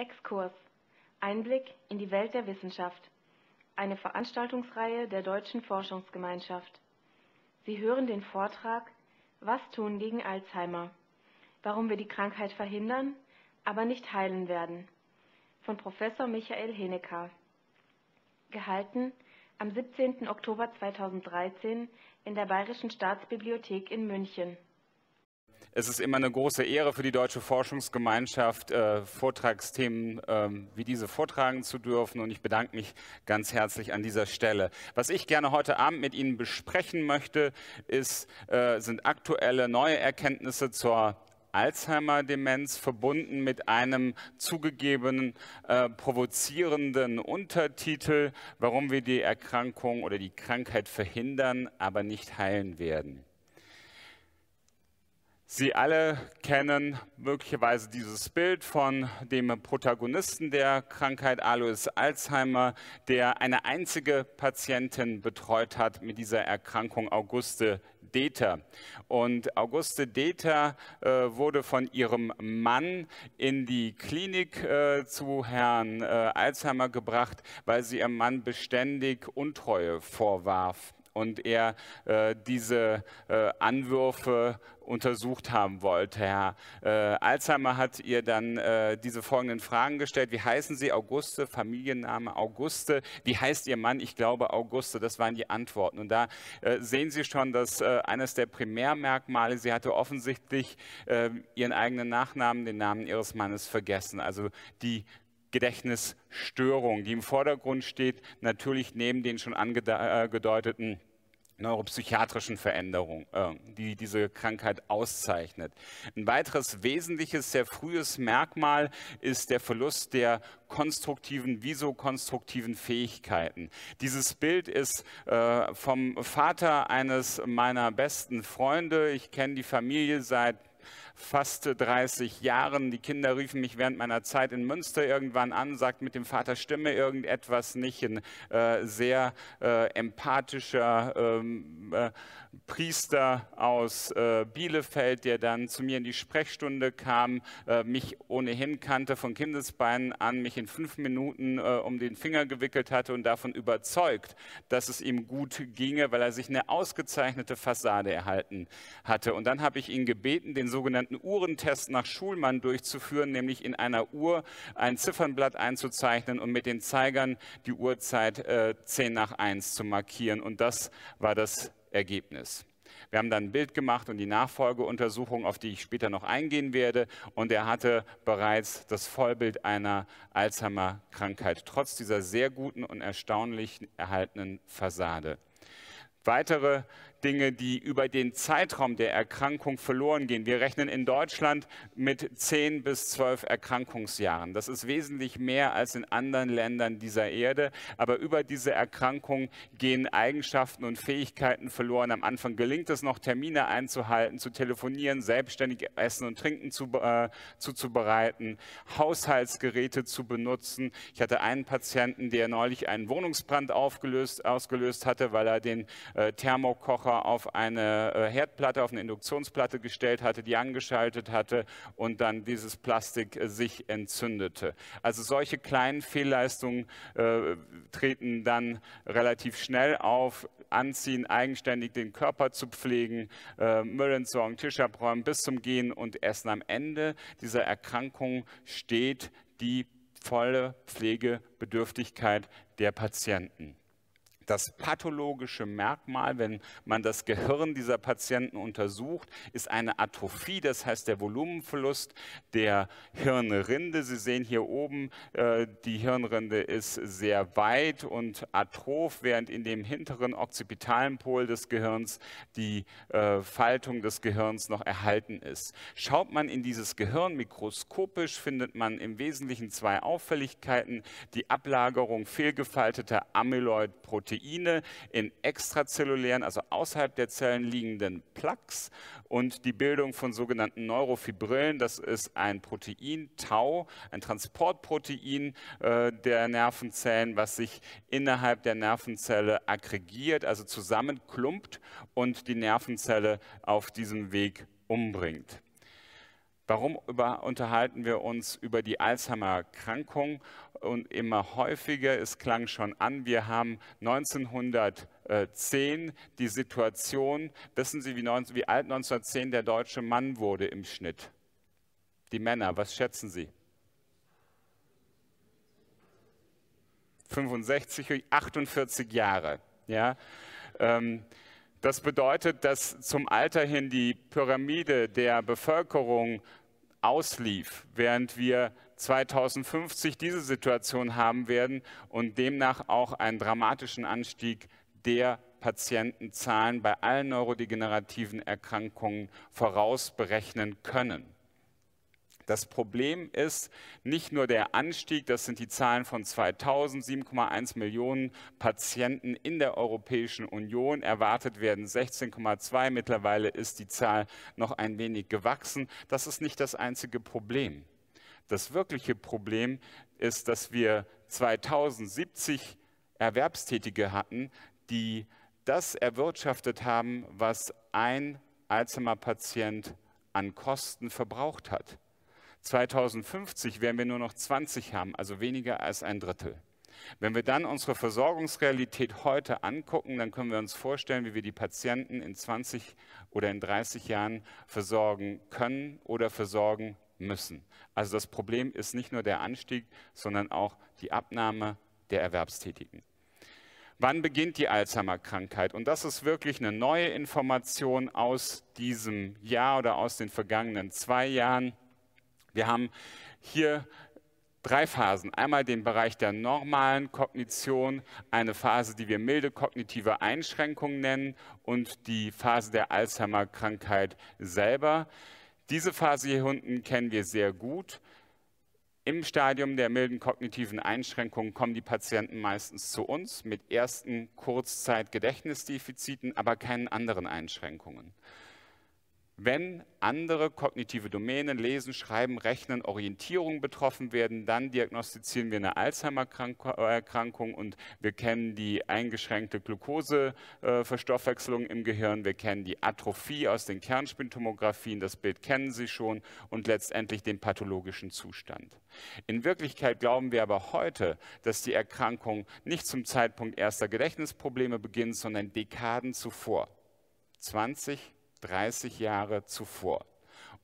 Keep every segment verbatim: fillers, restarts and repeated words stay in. Exkurs. Einblick in die Welt der Wissenschaft. Eine Veranstaltungsreihe der Deutschen Forschungsgemeinschaft. Sie hören den Vortrag Was tun gegen Alzheimer? Warum wir die Krankheit verhindern, aber nicht heilen werden. Von Professor Michael Heneka. Gehalten am siebzehnten Oktober zweitausenddreizehn in der Bayerischen Staatsbibliothek in München. Es ist immer eine große Ehre für die Deutsche Forschungsgemeinschaft, äh, Vortragsthemen ähm, wie diese vortragen zu dürfen, und ich bedanke mich ganz herzlich an dieser Stelle. Was ich gerne heute Abend mit Ihnen besprechen möchte, ist, äh, sind aktuelle neue Erkenntnisse zur Alzheimer-Demenz verbunden mit einem zugegebenen äh, provozierenden Untertitel, warum wir die Erkrankung oder die Krankheit verhindern, aber nicht heilen werden. Sie alle kennen möglicherweise dieses Bild von dem Protagonisten der Krankheit, Alois Alzheimer, der eine einzige Patientin betreut hat mit dieser Erkrankung, Auguste Deter. Und Auguste Deter äh, wurde von ihrem Mann in die Klinik äh, zu Herrn äh, Alzheimer gebracht, weil sie ihrem Mann beständig Untreue vorwarf und er äh, diese äh, Anwürfe untersucht haben wollte. Herr äh, Alzheimer hat ihr dann äh, diese folgenden Fragen gestellt. Wie heißen Sie? Auguste, Familienname Auguste. Wie heißt Ihr Mann? Ich glaube Auguste. Das waren die Antworten. Und da äh, sehen Sie schon, dass äh, eines der Primärmerkmale, sie hatte offensichtlich äh, ihren eigenen Nachnamen, den Namen ihres Mannes vergessen. Also die Gedächtnisstörung, die im Vordergrund steht, natürlich neben den schon angedeuteten ange neuropsychiatrischen Veränderungen, äh, die diese Krankheit auszeichnet. Ein weiteres wesentliches, sehr frühes Merkmal ist der Verlust der konstruktiven, visokonstruktiven Fähigkeiten. Dieses Bild ist äh, vom Vater eines meiner besten Freunde. Ich kenne die Familie seit fast dreißig Jahren. Die Kinder riefen mich während meiner Zeit in Münster irgendwann an, sagt mit dem Vater stimme irgendetwas nicht. Ein äh, sehr äh, empathischer ähm, äh, Priester aus äh, Bielefeld, der dann zu mir in die Sprechstunde kam, äh, mich ohnehin kannte von Kindesbeinen an, mich in fünf Minuten äh, um den Finger gewickelt hatte und davon überzeugt, dass es ihm gut ginge, weil er sich eine ausgezeichnete Fassade erhalten hatte. Und dann habe ich ihn gebeten, den sogenannten einen Uhrentest nach Schulmann durchzuführen, nämlich in einer Uhr ein Ziffernblatt einzuzeichnen und mit den Zeigern die Uhrzeit äh, zehn nach eins zu markieren. Und das war das Ergebnis. Wir haben dann ein Bild gemacht und die Nachfolgeuntersuchung, auf die ich später noch eingehen werde. Und er hatte bereits das Vollbild einer Alzheimer-Krankheit, trotz dieser sehr guten und erstaunlich erhaltenen Fassade. Weitere Dinge, die über den Zeitraum der Erkrankung verloren gehen. Wir rechnen in Deutschland mit zehn bis zwölf Erkrankungsjahren. Das ist wesentlich mehr als in anderen Ländern dieser Erde. Aber über diese Erkrankung gehen Eigenschaften und Fähigkeiten verloren. Am Anfang gelingt es noch, Termine einzuhalten, zu telefonieren, selbstständig Essen und Trinken zu, äh, zuzubereiten, Haushaltsgeräte zu benutzen. Ich hatte einen Patienten, der neulich einen Wohnungsbrand aufgelöst, ausgelöst hatte, weil er den äh, Thermokocher auf eine Herdplatte, auf eine Induktionsplatte gestellt hatte, die angeschaltet hatte und dann dieses Plastik sich entzündete. Also solche kleinen Fehlleistungen äh, treten dann relativ schnell auf. Anziehen, eigenständig den Körper zu pflegen, äh, Müll entsorgen, Tisch abräumen, bis zum Gehen und Essen. Am Ende dieser Erkrankung steht die volle Pflegebedürftigkeit der Patienten. Das pathologische Merkmal, wenn man das Gehirn dieser Patienten untersucht, ist eine Atrophie, das heißt der Volumenverlust der Hirnrinde. Sie sehen hier oben, äh, die Hirnrinde ist sehr weit und atroph, während in dem hinteren occipitalen Pol des Gehirns die äh, Faltung des Gehirns noch erhalten ist. Schaut man in dieses Gehirn mikroskopisch, findet man im Wesentlichen zwei Auffälligkeiten, die Ablagerung fehlgefalteter Amyloid-Proteine in extrazellulären, also außerhalb der Zellen liegenden Plaques und die Bildung von sogenannten Neurofibrillen. Das ist ein Protein, Tau, ein Transportprotein äh, der Nervenzellen, was sich innerhalb der Nervenzelle aggregiert, also zusammenklumpt und die Nervenzelle auf diesem Weg umbringt. Warum über, unterhalten wir uns über die Alzheimer-Erkrankung? Und immer häufiger, es klang schon an, wir haben neunzehnhundertzehn die Situation, wissen Sie, wie, neunzehn, wie alt neunzehnhundertzehn der deutsche Mann wurde im Schnitt? Die Männer, was schätzen Sie? fünfundsechzig, achtundvierzig Jahre. Ja? Ähm, das bedeutet, dass zum Alter hin die Pyramide der Bevölkerung auslief, während wir zweitausendfünfzig diese Situation haben werden und demnach auch einen dramatischen Anstieg der Patientenzahlen bei allen neurodegenerativen Erkrankungen vorausberechnen können. Das Problem ist nicht nur der Anstieg, das sind die Zahlen von zweitausend, sieben Komma eins Millionen Patienten in der Europäischen Union, erwartet werden sechzehn Komma zwei, mittlerweile ist die Zahl noch ein wenig gewachsen. Das ist nicht das einzige Problem. Das wirkliche Problem ist, dass wir zweitausendsiebzig Erwerbstätige hatten, die das erwirtschaftet haben, was ein Alzheimer-Patient an Kosten verbraucht hat. zweitausendfünfzig werden wir nur noch zwanzig haben, also weniger als ein Drittel. Wenn wir dann unsere Versorgungsrealität heute angucken, dann können wir uns vorstellen, wie wir die Patienten in zwanzig oder in dreißig Jahren versorgen können oder versorgen müssen. Also das Problem ist nicht nur der Anstieg, sondern auch die Abnahme der Erwerbstätigen. Wann beginnt die Alzheimer-Krankheit? Und das ist wirklich eine neue Information aus diesem Jahr oder aus den vergangenen zwei Jahren. Wir haben hier drei Phasen. Einmal den Bereich der normalen Kognition, eine Phase, die wir milde kognitive Einschränkungen nennen, und die Phase der Alzheimer-Krankheit selber. Diese Phase hier unten kennen wir sehr gut. Im Stadium der milden kognitiven Einschränkungen kommen die Patienten meistens zu uns mit ersten Kurzzeitgedächtnisdefiziten, aber keinen anderen Einschränkungen. Wenn andere kognitive Domänen, Lesen, Schreiben, Rechnen, Orientierung betroffen werden, dann diagnostizieren wir eine Alzheimer-Erkrankung, und wir kennen die eingeschränkte Glukoseverstoffwechselung im Gehirn, wir kennen die Atrophie aus den Kernspintomografien, das Bild kennen Sie schon, und letztendlich den pathologischen Zustand. In Wirklichkeit glauben wir aber heute, dass die Erkrankung nicht zum Zeitpunkt erster Gedächtnisprobleme beginnt, sondern Dekaden zuvor, zwanzig, dreißig Jahre zuvor.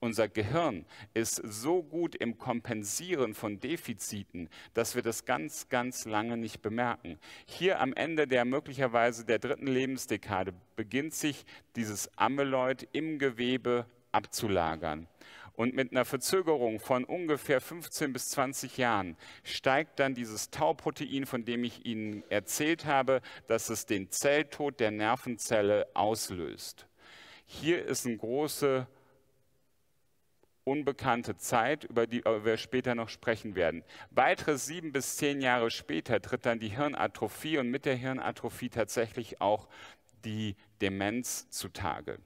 Unser Gehirn ist so gut im Kompensieren von Defiziten, dass wir das ganz, ganz lange nicht bemerken. Hier am Ende der möglicherweise der dritten Lebensdekade beginnt sich dieses Amyloid im Gewebe abzulagern. Und mit einer Verzögerung von ungefähr fünfzehn bis zwanzig Jahren steigt dann dieses Tau-Protein, von dem ich Ihnen erzählt habe, dass es den Zelltod der Nervenzelle auslöst. Hier ist eine große unbekannte Zeit, über die wir später noch sprechen werden. Weitere sieben bis zehn Jahre später tritt dann die Hirnatrophie und mit der Hirnatrophie tatsächlich auch die Demenz zutage.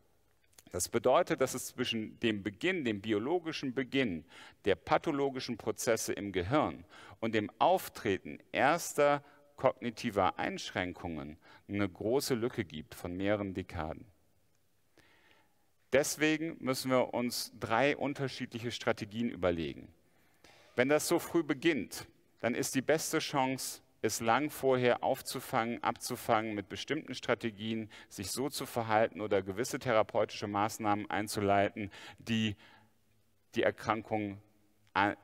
Das bedeutet, dass es zwischen dem Beginn, dem biologischen Beginn der pathologischen Prozesse im Gehirn und dem Auftreten erster kognitiver Einschränkungen eine große Lücke gibt von mehreren Dekaden. Deswegen müssen wir uns drei unterschiedliche Strategien überlegen. Wenn das so früh beginnt, dann ist die beste Chance, es lang vorher aufzufangen, abzufangen, mit bestimmten Strategien, sich so zu verhalten oder gewisse therapeutische Maßnahmen einzuleiten, die die Erkrankung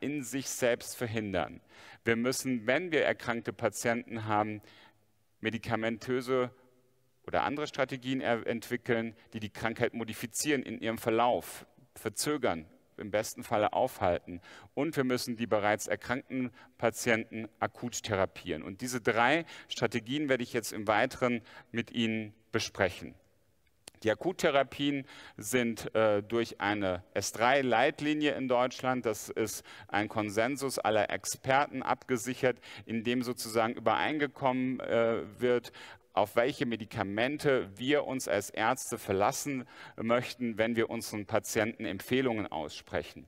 in sich selbst verhindern. Wir müssen, wenn wir erkrankte Patienten haben, medikamentöse oder andere Strategien entwickeln, die die Krankheit modifizieren in ihrem Verlauf, verzögern, im besten Falle aufhalten. Und wir müssen die bereits erkrankten Patienten akut therapieren. Und diese drei Strategien werde ich jetzt im Weiteren mit Ihnen besprechen. Die Akuttherapien sind äh, durch eine S drei-Leitlinie in Deutschland, das ist ein Konsensus aller Experten, abgesichert, in dem sozusagen übereingekommen äh, wird, auf welche Medikamente wir uns als Ärzte verlassen möchten, wenn wir unseren Patienten Empfehlungen aussprechen.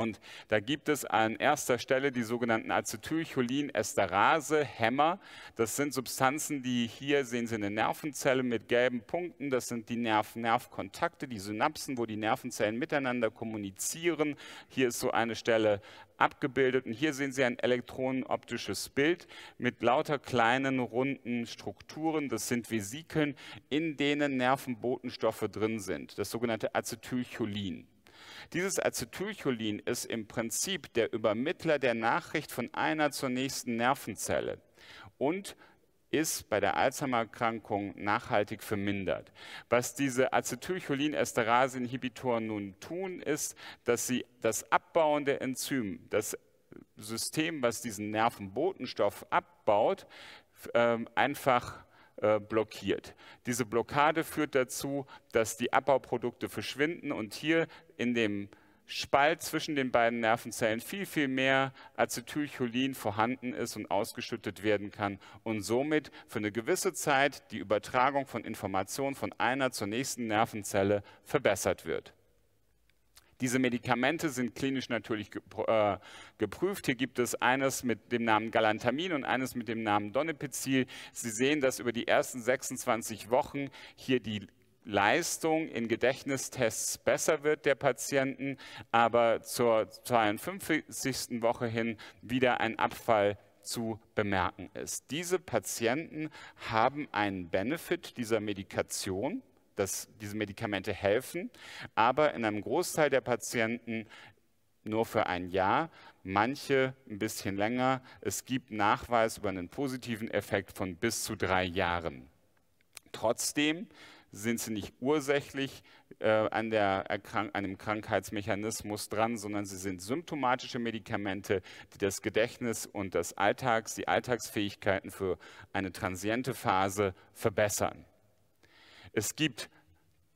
Und da gibt es an erster Stelle die sogenannten Acetylcholinesterase-Hämmer. Das sind Substanzen, die hier, sehen Sie eine Nervenzelle mit gelben Punkten, das sind die Nerv-Nerv-Kontakte, die Synapsen, wo die Nervenzellen miteinander kommunizieren. Hier ist so eine Stelle abgebildet und hier sehen Sie ein elektronenoptisches Bild mit lauter kleinen, runden Strukturen. Das sind Vesikeln, in denen Nervenbotenstoffe drin sind, das sogenannte Acetylcholin. Dieses Acetylcholin ist im Prinzip der Übermittler der Nachricht von einer zur nächsten Nervenzelle und ist bei der Alzheimer-Erkrankung nachhaltig vermindert. Was diese Acetylcholinesterase-Inhibitoren nun tun, ist, dass sie das abbauende Enzym, das System, was diesen Nervenbotenstoff abbaut, einfach blockiert. Diese Blockade führt dazu, dass die Abbauprodukte verschwinden und hier in dem Spalt zwischen den beiden Nervenzellen viel, viel mehr Acetylcholin vorhanden ist und ausgeschüttet werden kann und somit für eine gewisse Zeit die Übertragung von Informationen von einer zur nächsten Nervenzelle verbessert wird. Diese Medikamente sind klinisch natürlich geprüft. Hier gibt es eines mit dem Namen Galantamin und eines mit dem Namen Donepezil. Sie sehen, dass über die ersten sechsundzwanzig Wochen hier die Leistung in Gedächtnistests besser wird der Patienten, aber zur zweiundfünfzigsten Woche hin wieder ein Abfall zu bemerken ist. Diese Patienten haben einen Benefit dieser Medikation, dass diese Medikamente helfen, aber in einem Großteil der Patienten nur für ein Jahr, manche ein bisschen länger. Es gibt Nachweis über einen positiven Effekt von bis zu drei Jahren. Trotzdem sind sie nicht ursächlich äh, an, der Erkrank- an dem Krankheitsmechanismus dran, sondern sie sind symptomatische Medikamente, die das Gedächtnis und das Alltags, die Alltagsfähigkeiten für eine transiente Phase verbessern. Es gibt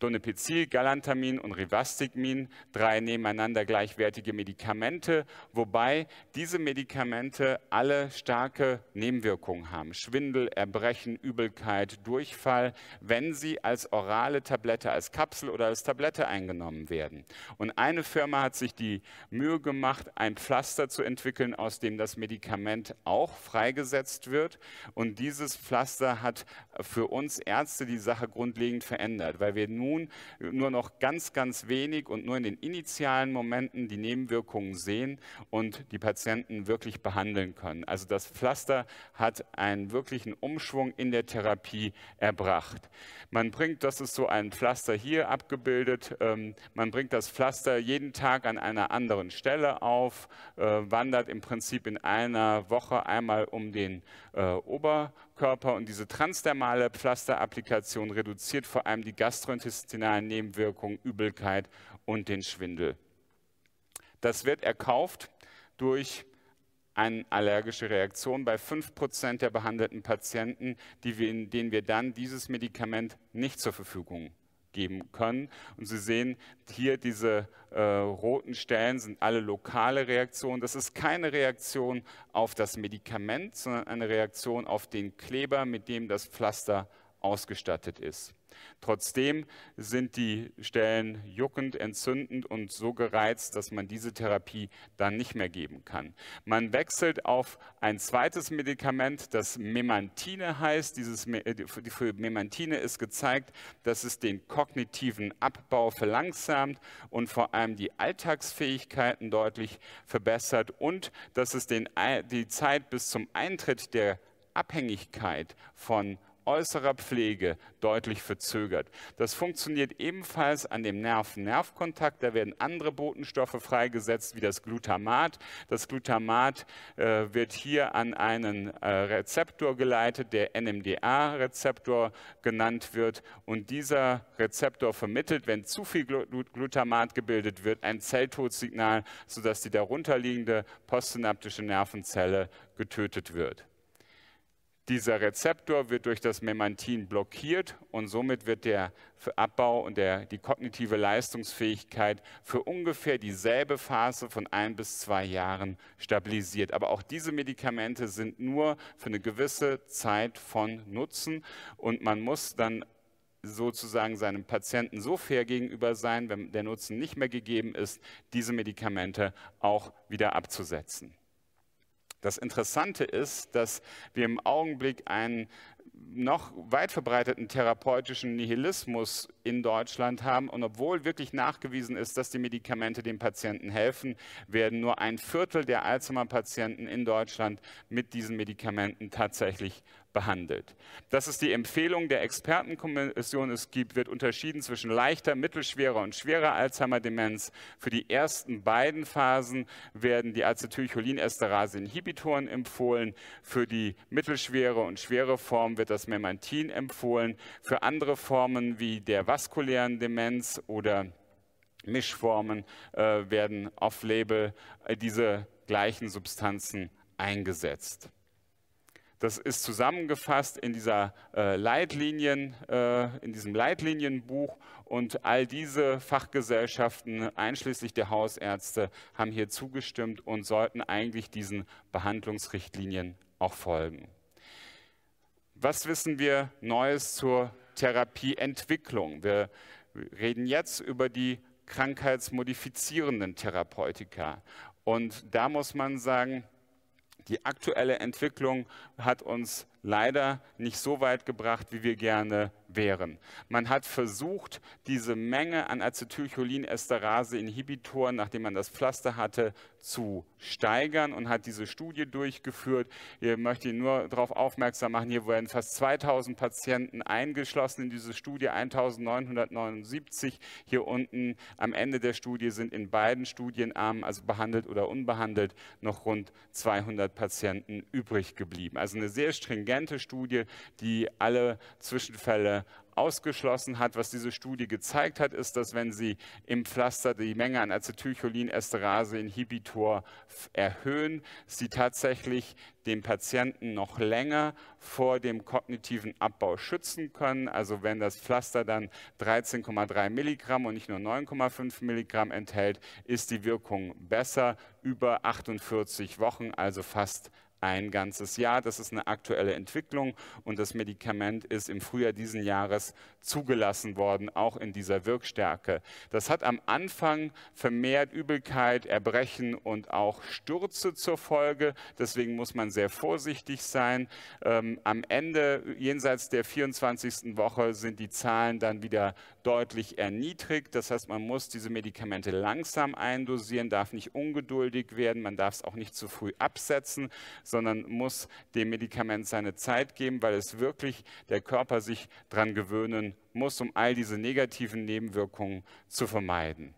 Donepezil, Galantamin und Rivastigmin, drei nebeneinander gleichwertige Medikamente, wobei diese Medikamente alle starke Nebenwirkungen haben. Schwindel, Erbrechen, Übelkeit, Durchfall, wenn sie als orale Tablette, als Kapsel oder als Tablette eingenommen werden. Und eine Firma hat sich die Mühe gemacht, ein Pflaster zu entwickeln, aus dem das Medikament auch freigesetzt wird. Und dieses Pflaster hat für uns Ärzte die Sache grundlegend verändert, weil wir nur nun nur noch ganz, ganz wenig und nur in den initialen Momenten die Nebenwirkungen sehen und die Patienten wirklich behandeln können. Also das Pflaster hat einen wirklichen Umschwung in der Therapie erbracht. Man bringt, das ist so ein Pflaster hier abgebildet, ähm, man bringt das Pflaster jeden Tag an einer anderen Stelle auf, äh, wandert im Prinzip in einer Woche einmal um den äh, Oberkörper und diese transdermale Pflasterapplikation reduziert vor allem die gastrointestinale Nebenwirkungen, Übelkeit und den Schwindel. Das wird erkauft durch eine allergische Reaktion bei fünf Prozent der behandelten Patienten, die wir, denen wir dann dieses Medikament nicht zur Verfügung geben können. Und Sie sehen hier diese äh, roten Stellen sind alle lokale Reaktionen. Das ist keine Reaktion auf das Medikament, sondern eine Reaktion auf den Kleber, mit dem das Pflaster ausgestattet ist. Trotzdem sind die Stellen juckend, entzündend und so gereizt, dass man diese Therapie dann nicht mehr geben kann. Man wechselt auf ein zweites Medikament, das Memantine heißt. Dieses, für Memantine ist gezeigt, dass es den kognitiven Abbau verlangsamt und vor allem die Alltagsfähigkeiten deutlich verbessert und dass es den, die Zeit bis zum Eintritt der Abhängigkeit von äußerer Pflege deutlich verzögert. Das funktioniert ebenfalls an dem Nerv-Nerv-Kontakt. Da werden andere Botenstoffe freigesetzt, wie das Glutamat. Das Glutamat äh, wird hier an einen äh, Rezeptor geleitet, der N M D A-Rezeptor genannt wird. Und dieser Rezeptor vermittelt, wenn zu viel Glutamat gebildet wird, ein Zelltodsignal, sodass die darunterliegende postsynaptische Nervenzelle getötet wird. Dieser Rezeptor wird durch das Memantin blockiert und somit wird der Abbau und der, die kognitive Leistungsfähigkeit für ungefähr dieselbe Phase von ein bis zwei Jahren stabilisiert. Aber auch diese Medikamente sind nur für eine gewisse Zeit von Nutzen und man muss dann sozusagen seinem Patienten so fair gegenüber sein, wenn der Nutzen nicht mehr gegeben ist, diese Medikamente auch wieder abzusetzen. Das Interessante ist, dass wir im Augenblick einen noch weit verbreiteten therapeutischen Nihilismus in Deutschland haben. Und obwohl wirklich nachgewiesen ist, dass die Medikamente den Patienten helfen, werden nur ein Viertel der Alzheimer-Patienten in Deutschland mit diesen Medikamenten tatsächlich behandelt. Das ist die Empfehlung der Expertenkommission. Es gibt, wird unterschieden zwischen leichter, mittelschwerer und schwerer Alzheimer-Demenz. Für die ersten beiden Phasen werden die Acetylcholinesterase-Inhibitoren empfohlen. Für die mittelschwere und schwere Form wird das Memantin empfohlen. Für andere Formen wie der vaskulären Demenz oder Mischformen äh, werden off-label diese gleichen Substanzen eingesetzt. Das ist zusammengefasst in dieser äh, Leitlinien, äh, in diesem Leitlinienbuch, und all diese Fachgesellschaften, einschließlich der Hausärzte, haben hier zugestimmt und sollten eigentlich diesen Behandlungsrichtlinien auch folgen. Was wissen wir Neues zur Therapieentwicklung? Wir reden jetzt über die krankheitsmodifizierenden Therapeutika. Und da muss man sagen, die aktuelle Entwicklung hat uns leider nicht so weit gebracht, wie wir gerne wären. Man hat versucht, diese Menge an Acetylcholinesterase-Inhibitoren, nachdem man das Pflaster hatte, zu steigern, und hat diese Studie durchgeführt. Ich möchte Ihnen nur darauf aufmerksam machen, hier werden fast zweitausend Patienten eingeschlossen in diese Studie, eintausendneunhundertneunundsiebzig. Hier unten am Ende der Studie sind in beiden Studienarmen, also behandelt oder unbehandelt, noch rund zweihundert Patienten übrig geblieben. Also eine sehr stringente Studie, die alle Zwischenfälle ausgeschlossen hat. Was diese Studie gezeigt hat, ist, dass wenn Sie im Pflaster die Menge an Acetylcholinesterase-Inhibitor erhöhen, Sie tatsächlich den Patienten noch länger vor dem kognitiven Abbau schützen können. Also wenn das Pflaster dann dreizehn Komma drei Milligramm und nicht nur neun Komma fünf Milligramm enthält, ist die Wirkung besser über achtundvierzig Wochen, also fast ein ganzes Jahr. Das ist eine aktuelle Entwicklung, und das Medikament ist im Frühjahr diesen Jahres zugelassen worden, auch in dieser Wirkstärke. Das hat am Anfang vermehrt Übelkeit, Erbrechen und auch Stürze zur Folge. Deswegen muss man sehr vorsichtig sein. Ähm, am Ende, jenseits der vierundzwanzigsten Woche, sind die Zahlen dann wieder deutlich erniedrigt. Das heißt, man muss diese Medikamente langsam eindosieren, darf nicht ungeduldig werden, man darf es auch nicht zu früh absetzen, sondern muss dem Medikament seine Zeit geben, weil es wirklich der Körper sich dran gewöhnen muss, um all diese negativen Nebenwirkungen zu vermeiden.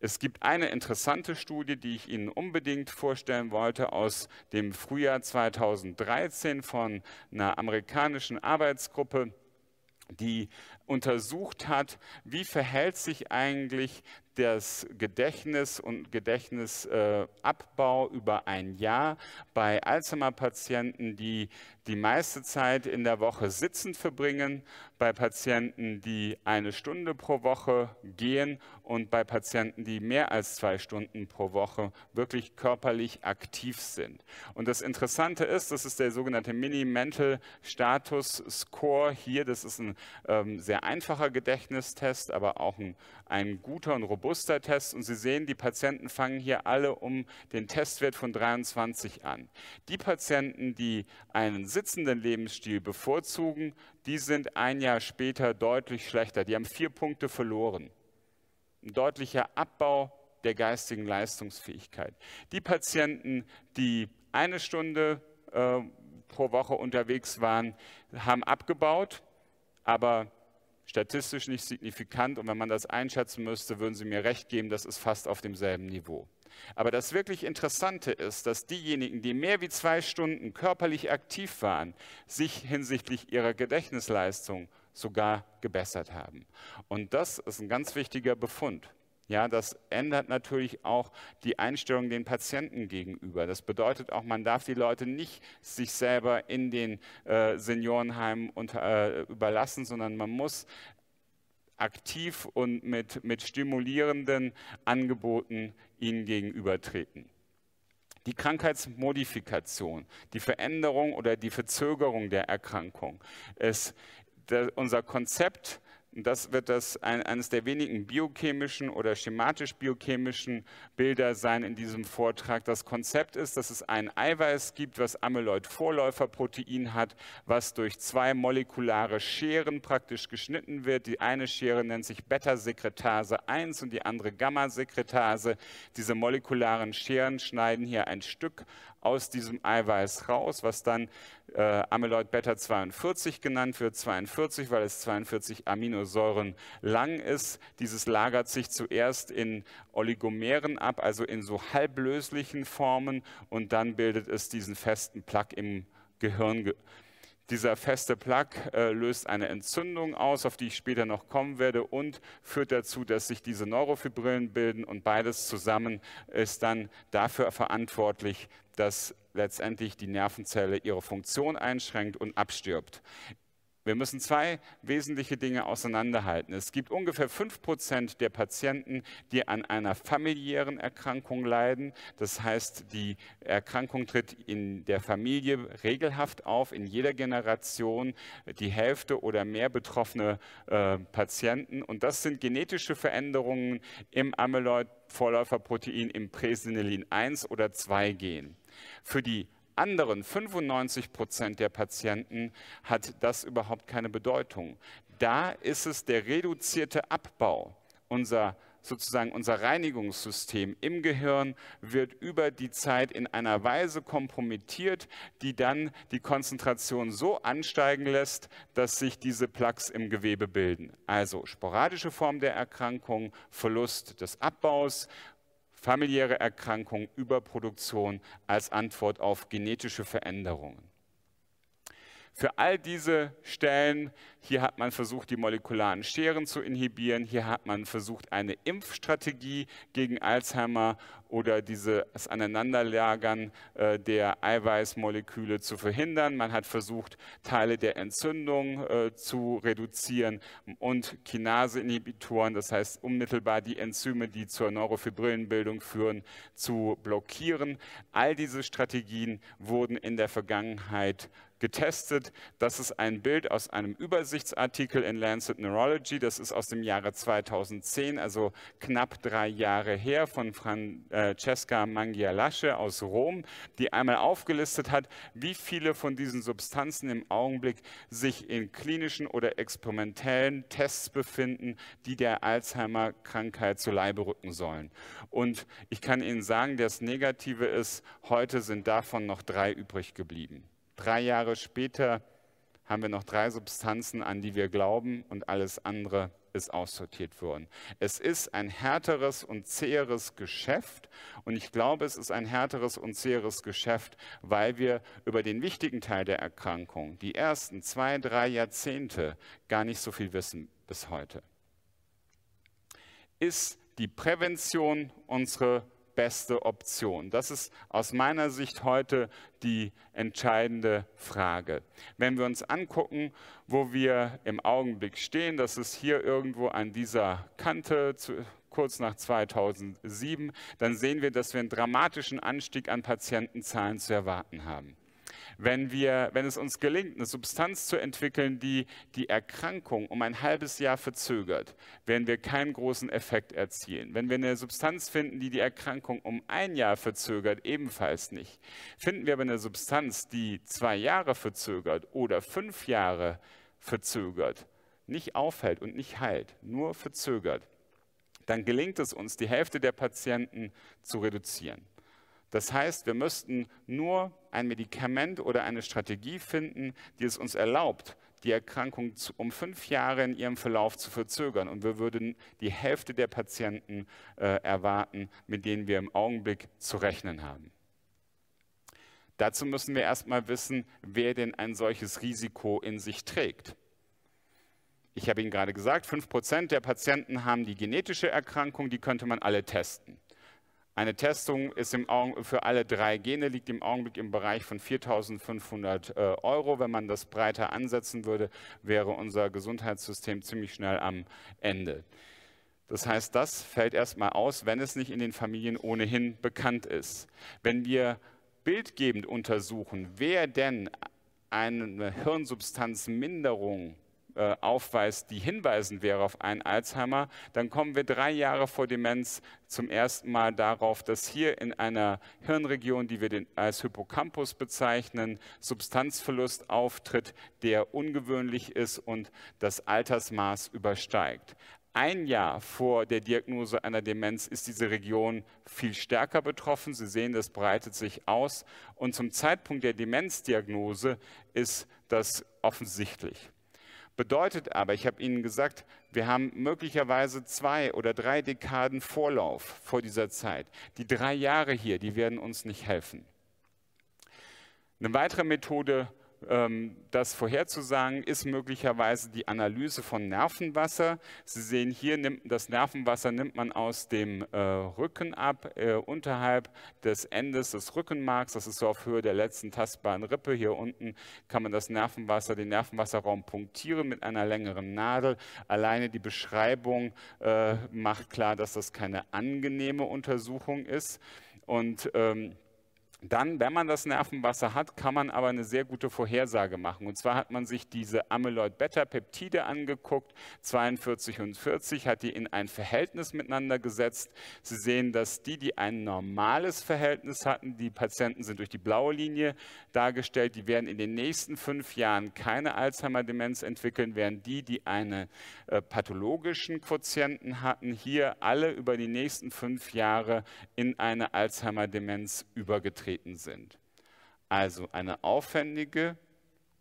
Es gibt eine interessante Studie, die ich Ihnen unbedingt vorstellen wollte, aus dem Frühjahr zweitausenddreizehn von einer amerikanischen Arbeitsgruppe, die untersucht hat, wie verhält sich eigentlich das Gedächtnis und Gedächtnisabbau äh, über ein Jahr bei Alzheimer-Patienten, die die meiste Zeit in der Woche sitzend verbringen, bei Patienten, die eine Stunde pro Woche gehen, und bei Patienten, die mehr als zwei Stunden pro Woche wirklich körperlich aktiv sind. Und das Interessante ist, das ist der sogenannte Mini-Mental-Status-Score hier. Das ist ein ähm, sehr einfacher Gedächtnistest, aber auch ein, ein guter und robuster Test, und Sie sehen, die Patienten fangen hier alle um den Testwert von dreiundzwanzig an. Die Patienten, die einen sitzenden Lebensstil bevorzugen, die sind ein Jahr später deutlich schlechter. Die haben vier Punkte verloren. Ein deutlicher Abbau der geistigen Leistungsfähigkeit. Die Patienten, die eine Stunde äh, pro Woche unterwegs waren, haben abgebaut, aber statistisch nicht signifikant, und wenn man das einschätzen müsste, würden Sie mir recht geben, das ist fast auf demselben Niveau. Aber das wirklich Interessante ist, dass diejenigen, die mehr wie zwei Stunden körperlich aktiv waren, sich hinsichtlich ihrer Gedächtnisleistung sogar gebessert haben. Und das ist ein ganz wichtiger Befund. Ja, das ändert natürlich auch die Einstellung den Patienten gegenüber. Das bedeutet auch, man darf die Leute nicht sich selber in den äh, Seniorenheimen unter, äh, überlassen, sondern man muss aktiv und mit, mit stimulierenden Angeboten ihnen gegenübertreten. Die Krankheitsmodifikation, die Veränderung oder die Verzögerung der Erkrankung ist der, unser Konzept Und das wird das ein, eines der wenigen biochemischen oder schematisch-biochemischen Bilder sein in diesem Vortrag. Das Konzept ist, dass es ein Eiweiß gibt, was Amyloid-Vorläufer-Protein hat, was durch zwei molekulare Scheren praktisch geschnitten wird. Die eine Schere nennt sich Beta-Sekretase eins und die andere Gamma-Sekretase. Diese molekularen Scheren schneiden hier ein Stück aus diesem Eiweiß raus, was dann äh, Amyloid-Beta zweiundvierzig genannt wird, zweiundvierzig, weil es zweiundvierzig Aminosäuren lang ist. Dieses lagert sich zuerst in Oligomeren ab, also in so halblöslichen Formen, und dann bildet es diesen festen Plak im Gehirn. Dieser feste Plak äh, löst eine Entzündung aus, auf die ich später noch kommen werde, und führt dazu, dass sich diese Neurofibrillen bilden, und beides zusammen ist dann dafür verantwortlich, dass letztendlich die Nervenzelle ihre Funktion einschränkt und abstirbt. Wir müssen zwei wesentliche Dinge auseinanderhalten. Es gibt ungefähr fünf Prozent der Patienten, die an einer familiären Erkrankung leiden. Das heißt, die Erkrankung tritt in der Familie regelhaft auf, in jeder Generation die Hälfte oder mehr betroffene äh, Patienten. Und das sind genetische Veränderungen im Amyloid-Vorläuferprotein, im Präsinilin eins oder zwei Gen. Für die anderen fünfundneunzig Prozent der Patienten hat das überhaupt keine Bedeutung. Da ist es der reduzierte Abbau. Unser, sozusagen unser Reinigungssystem im Gehirn wird über die Zeit in einer Weise kompromittiert, die dann die Konzentration so ansteigen lässt, dass sich diese Plaques im Gewebe bilden. Also sporadische Form der Erkrankung, Verlust des Abbaus, familiäre Erkrankung, Überproduktion als Antwort auf genetische Veränderungen. Für all diese Stellen, hier hat man versucht, die molekularen Scheren zu inhibieren, hier hat man versucht, eine Impfstrategie gegen Alzheimer oder dieses Aneinanderlagern äh, der Eiweißmoleküle zu verhindern. Man hat versucht, Teile der Entzündung äh, zu reduzieren und Kinase-Inhibitoren, das heißt unmittelbar die Enzyme, die zur Neurofibrillenbildung führen, zu blockieren. All diese Strategien wurden in der Vergangenheit getestet. Das ist ein Bild aus einem Übersichtsartikel in Lancet Neurology. Das ist aus dem Jahre zweitausendzehn, also knapp drei Jahre her, von Francesca Mangialasche aus Rom, die einmal aufgelistet hat, wie viele von diesen Substanzen im Augenblick sich in klinischen oder experimentellen Tests befinden, die der Alzheimer-Krankheit zu Leibe rücken sollen. Und ich kann Ihnen sagen, das Negative ist, heute sind davon noch drei übrig geblieben. Drei Jahre später haben wir noch drei Substanzen, an die wir glauben, und alles andere ist aussortiert worden. Es ist ein härteres und zäheres Geschäft, und ich glaube, es ist ein härteres und zäheres Geschäft, weil wir über den wichtigen Teil der Erkrankung, die ersten zwei, drei Jahrzehnte, gar nicht so viel wissen bis heute. Ist die Prävention unsere beste Option? Das ist aus meiner Sicht heute die entscheidende Frage. Wenn wir uns angucken, wo wir im Augenblick stehen, das ist hier irgendwo an dieser Kante zu, kurz nach zweitausendsieben, dann sehen wir, dass wir einen dramatischen Anstieg an Patientenzahlen zu erwarten haben. Wenn wir, wenn es uns gelingt, eine Substanz zu entwickeln, die die Erkrankung um ein halbes Jahr verzögert, werden wir keinen großen Effekt erzielen. Wenn wir eine Substanz finden, die die Erkrankung um ein Jahr verzögert, ebenfalls nicht. Finden wir aber eine Substanz, die zwei Jahre verzögert oder fünf Jahre verzögert, nicht aufhält und nicht heilt, nur verzögert, dann gelingt es uns, die Hälfte der Patienten zu reduzieren. Das heißt, wir müssten nur ein Medikament oder eine Strategie finden, die es uns erlaubt, die Erkrankung um fünf Jahre in ihrem Verlauf zu verzögern. Und wir würden die Hälfte der Patienten äh, erwarten, mit denen wir im Augenblick zu rechnen haben. Dazu müssen wir erstmal wissen, wer denn ein solches Risiko in sich trägt. Ich habe Ihnen gerade gesagt, fünf Prozent der Patienten haben die genetische Erkrankung, die könnte man alle testen. Eine Testung ist im Augen, für alle drei Gene liegt im Augenblick im Bereich von viertausendfünfhundert äh, Euro. Wenn man das breiter ansetzen würde, wäre unser Gesundheitssystem ziemlich schnell am Ende. Das heißt, das fällt erstmal aus, wenn es nicht in den Familien ohnehin bekannt ist. Wenn wir bildgebend untersuchen, wer denn eine Hirnsubstanzminderung äh, aufweist, die hinweisen wäre auf einen Alzheimer, dann kommen wir drei Jahre vor Demenz zum ersten Mal darauf, dass hier in einer Hirnregion, die wir den, als Hippocampus bezeichnen, Substanzverlust auftritt, der ungewöhnlich ist und das Altersmaß übersteigt. Ein Jahr vor der Diagnose einer Demenz ist diese Region viel stärker betroffen. Sie sehen, das breitet sich aus. Und zum Zeitpunkt der Demenzdiagnose ist das offensichtlich. Bedeutet aber, ich habe Ihnen gesagt, wir haben möglicherweise zwei oder drei Dekaden Vorlauf vor dieser Zeit. Die drei Jahre hier, die werden uns nicht helfen. Eine weitere Methode, das vorherzusagen, ist möglicherweise die Analyse von Nervenwasser. Sie sehen hier, das Nervenwasser nimmt man aus dem Rücken ab, unterhalb des Endes des Rückenmarks. Das ist so auf Höhe der letzten tastbaren Rippe. Hier unten kann man das Nervenwasser, den Nervenwasserraum punktieren mit einer längeren Nadel. Alleine die Beschreibung macht klar, dass das keine angenehme Untersuchung ist. Und dann, wenn man das Nervenwasser hat, kann man aber eine sehr gute Vorhersage machen. Und zwar hat man sich diese Amyloid-Beta-Peptide angeguckt, zweiundvierzig und vierzig, hat die in ein Verhältnis miteinander gesetzt. Sie sehen, dass die, die ein normales Verhältnis hatten, die Patienten sind durch die blaue Linie dargestellt, die werden in den nächsten fünf Jahren keine Alzheimer-Demenz entwickeln, während die, die einen äh, pathologischen Quotienten hatten, hier alle über die nächsten fünf Jahre in eine Alzheimer-Demenz übergetreten sind. Also eine aufwendige,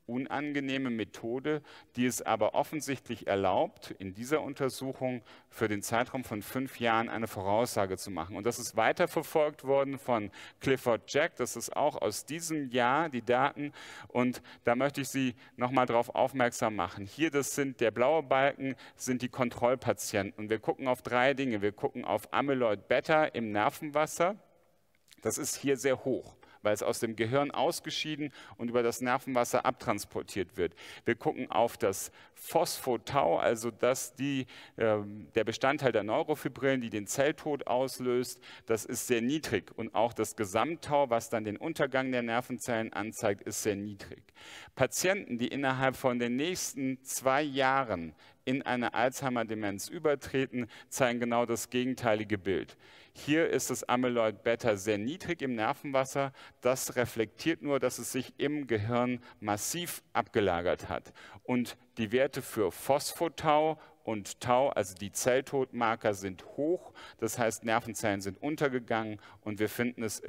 unangenehme Methode, die es aber offensichtlich erlaubt, in dieser Untersuchung für den Zeitraum von fünf Jahren eine Voraussage zu machen. Und das ist weiterverfolgt worden von Clifford Jack. Das ist auch aus diesem Jahr die Daten. Und da möchte ich Sie nochmal darauf aufmerksam machen. Hier, das sind der blaue Balken, sind die Kontrollpatienten. Und wir gucken auf drei Dinge. Wir gucken auf Amyloid Beta im Nervenwasser. Das ist hier sehr hoch, weil es aus dem Gehirn ausgeschieden und über das Nervenwasser abtransportiert wird. Wir gucken auf das Phosphotau, also das die, äh, der Bestandteil der Neurofibrillen, die den Zelltod auslöst. Das ist sehr niedrig. Und auch das Gesamttau, was dann den Untergang der Nervenzellen anzeigt, ist sehr niedrig. Patienten, die innerhalb von den nächsten zwei Jahren in eine Alzheimer-Demenz übertreten, zeigen genau das gegenteilige Bild. Hier ist das Amyloid-Beta sehr niedrig im Nervenwasser. Das reflektiert nur, dass es sich im Gehirn massiv abgelagert hat. Und die Werte für Phosphotau und Tau, also die Zelltodmarker, sind hoch. Das heißt, Nervenzellen sind untergegangen und wir finden es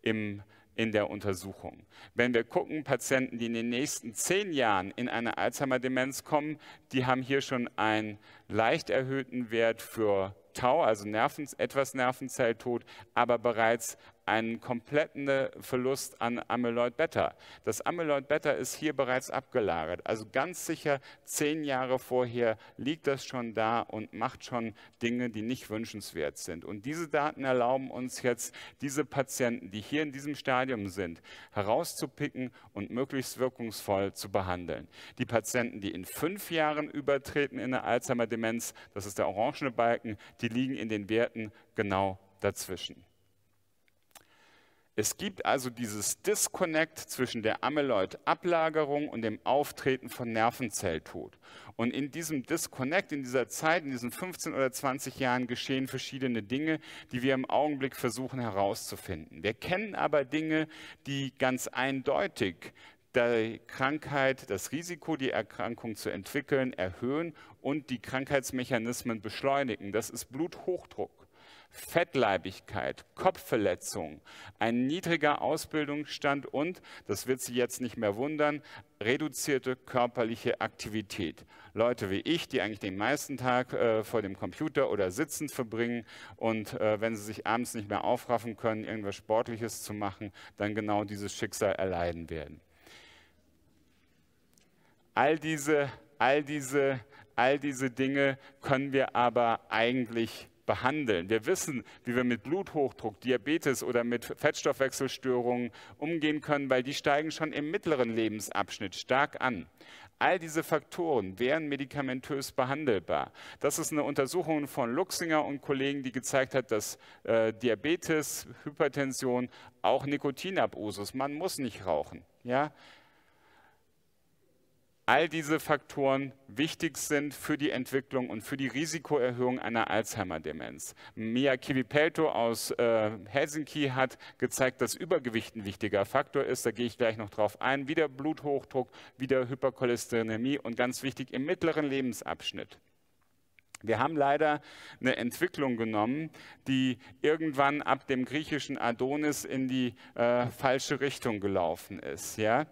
im in der Untersuchung. Wenn wir gucken, Patienten, die in den nächsten zehn Jahren in eine Alzheimer-Demenz kommen, die haben hier schon einen leicht erhöhten Wert für Tau, also Nerven, etwas Nervenzelltod, aber bereits einen kompletten Verlust an Amyloid-Beta. Das Amyloid-Beta ist hier bereits abgelagert. Also ganz sicher, zehn Jahre vorher liegt das schon da und macht schon Dinge, die nicht wünschenswert sind. Und diese Daten erlauben uns jetzt, diese Patienten, die hier in diesem Stadium sind, herauszupicken und möglichst wirkungsvoll zu behandeln. Die Patienten, die in fünf Jahren übertreten in eine Alzheimer-Demenz, das ist der orangene Balken, die liegen in den Werten genau dazwischen. Es gibt also dieses Disconnect zwischen der Amyloid-Ablagerung und dem Auftreten von Nervenzelltod. Und in diesem Disconnect, in dieser Zeit, in diesen fünfzehn oder zwanzig Jahren geschehen verschiedene Dinge, die wir im Augenblick versuchen herauszufinden. Wir kennen aber Dinge, die ganz eindeutig die Krankheit, das Risiko, die Erkrankung zu entwickeln, erhöhen und die Krankheitsmechanismen beschleunigen. Das ist Bluthochdruck, Fettleibigkeit, Kopfverletzung, ein niedriger Ausbildungsstand und, das wird Sie jetzt nicht mehr wundern, reduzierte körperliche Aktivität. Leute wie ich, die eigentlich den meisten Tag äh, vor dem Computer oder sitzend verbringen und äh, wenn sie sich abends nicht mehr aufraffen können, irgendwas Sportliches zu machen, dann genau dieses Schicksal erleiden werden. All diese, all diese, all diese Dinge können wir aber eigentlich behandeln. Wir wissen, wie wir mit Bluthochdruck, Diabetes oder mit Fettstoffwechselstörungen umgehen können, weil die steigen schon im mittleren Lebensabschnitt stark an. All diese Faktoren wären medikamentös behandelbar. Das ist eine Untersuchung von Luxinger und Kollegen, die gezeigt hat, dass äh, Diabetes, Hypertension, auch Nikotinabusus, man muss nicht rauchen. Ja? all diese Faktoren wichtig sind für die Entwicklung und für die Risikoerhöhung einer Alzheimer-Demenz. Mia Kivipelto aus äh, Helsinki hat gezeigt, dass Übergewicht ein wichtiger Faktor ist. Da gehe ich gleich noch drauf ein. Wieder Bluthochdruck, wieder Hypercholesterinämie und ganz wichtig im mittleren Lebensabschnitt. Wir haben leider eine Entwicklung genommen, die irgendwann ab dem griechischen Adonis in die äh, falsche Richtung gelaufen ist. Ja?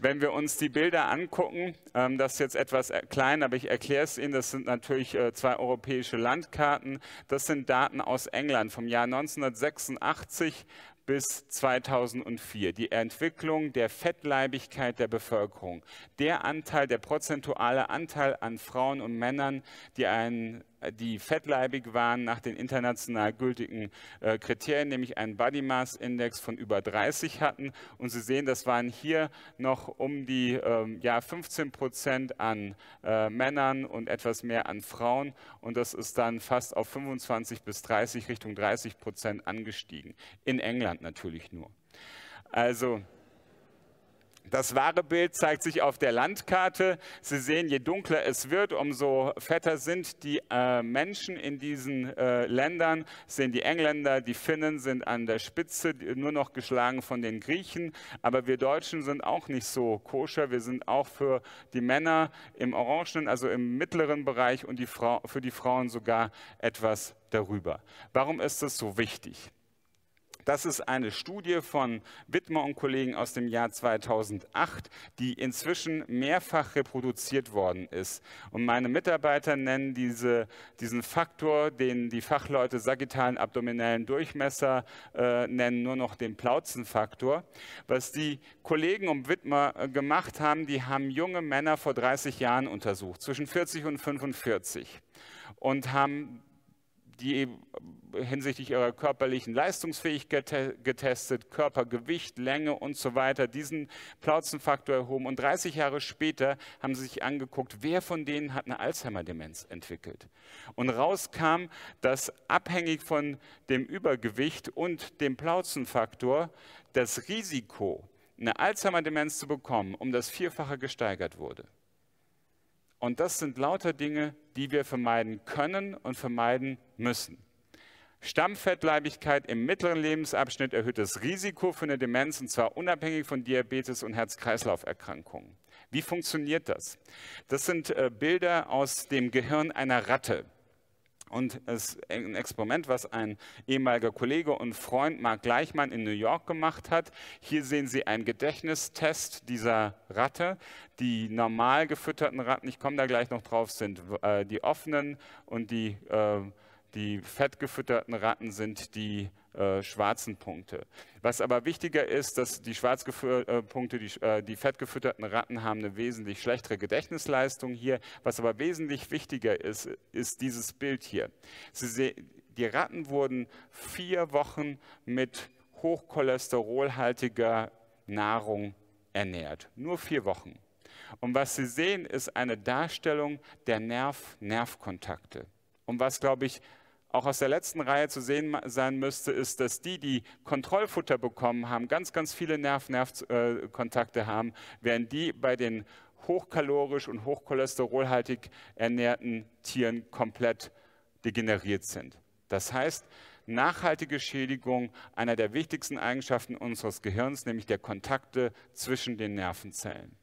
Wenn wir uns die Bilder angucken, ähm, das ist jetzt etwas klein, aber ich erkläre es Ihnen, das sind natürlich äh, zwei europäische Landkarten. Das sind Daten aus England vom Jahr neunzehnhundertsechsundachtzig bis zweitausendvier, die Entwicklung der Fettleibigkeit der Bevölkerung, der Anteil, der prozentuale Anteil an Frauen und Männern, die, ein, die fettleibig waren nach den international gültigen äh, Kriterien, nämlich einen Body Mass Index von über dreißig hatten. Und Sie sehen, das waren hier noch um die ähm, ja, fünfzehn Prozent an äh, Männern und etwas mehr an Frauen. Und das ist dann fast auf fünfundzwanzig bis dreißig, Richtung dreißig Prozent angestiegen. In England natürlich nur. Also das wahre Bild zeigt sich auf der Landkarte. Sie sehen, je dunkler es wird, umso fetter sind die äh, Menschen in diesen äh, Ländern. Sie sehen, die Engländer, die Finnen sind an der Spitze, nur noch geschlagen von den Griechen. Aber wir Deutschen sind auch nicht so koscher. Wir sind auch für die Männer im orangenen, also im mittleren Bereich und die Frau, für die Frauen sogar etwas darüber. Warum ist das so wichtig? Das ist eine Studie von Widmer und Kollegen aus dem Jahr zweitausendacht, die inzwischen mehrfach reproduziert worden ist. Und meine Mitarbeiter nennen diese, diesen Faktor, den die Fachleute sagittalen abdominellen Durchmesser äh, nennen, nur noch den Plauzenfaktor. Was die Kollegen um Widmer äh, gemacht haben, die haben junge Männer vor dreißig Jahren untersucht, zwischen vierzig und fünfundvierzig, und haben die hinsichtlich ihrer körperlichen Leistungsfähigkeit getestet, Körpergewicht, Länge und so weiter, diesen Plauzenfaktor erhoben. Und dreißig Jahre später haben sie sich angeguckt, wer von denen hat eine Alzheimer-Demenz entwickelt. Und rauskam, dass abhängig von dem Übergewicht und dem Plauzenfaktor das Risiko, eine Alzheimer-Demenz zu bekommen, um das Vierfache gesteigert wurde. Und das sind lauter Dinge, die wir vermeiden können und vermeiden müssen. Stammfettleibigkeit im mittleren Lebensabschnitt erhöht das Risiko für eine Demenz, und zwar unabhängig von Diabetes und Herz-Kreislauf-Erkrankungen. Wie funktioniert das? Das sind äh, Bilder aus dem Gehirn einer Ratte. Und es ist ein Experiment, was ein ehemaliger Kollege und Freund Mark Gleichmann in New York gemacht hat. Hier sehen Sie einen Gedächtnistest dieser Ratte. Die normal gefütterten Ratten, ich komme da gleich noch drauf, sind äh, die offenen, und die, äh, die fettgefütterten Ratten sind die äh, schwarzen Punkte. Was aber wichtiger ist, dass die schwarz äh, Punkte, die, äh, die fettgefütterten Ratten haben eine wesentlich schlechtere Gedächtnisleistung hier. Was aber wesentlich wichtiger ist, ist dieses Bild hier. Sie sehen, die Ratten wurden vier Wochen mit hochcholesterolhaltiger Nahrung ernährt. Nur vier Wochen. Und was Sie sehen, ist eine Darstellung der Nerv-Nerv-Kontakte. Und was, glaube ich, auch aus der letzten Reihe zu sehen sein müsste, ist, dass die, die Kontrollfutter bekommen haben, ganz, ganz viele Nerv-Nerv-Kontakte haben, während die bei den hochkalorisch und hochcholesterolhaltig ernährten Tieren komplett degeneriert sind. Das heißt, nachhaltige Schädigung einer der wichtigsten Eigenschaften unseres Gehirns, nämlich der Kontakte zwischen den Nervenzellen.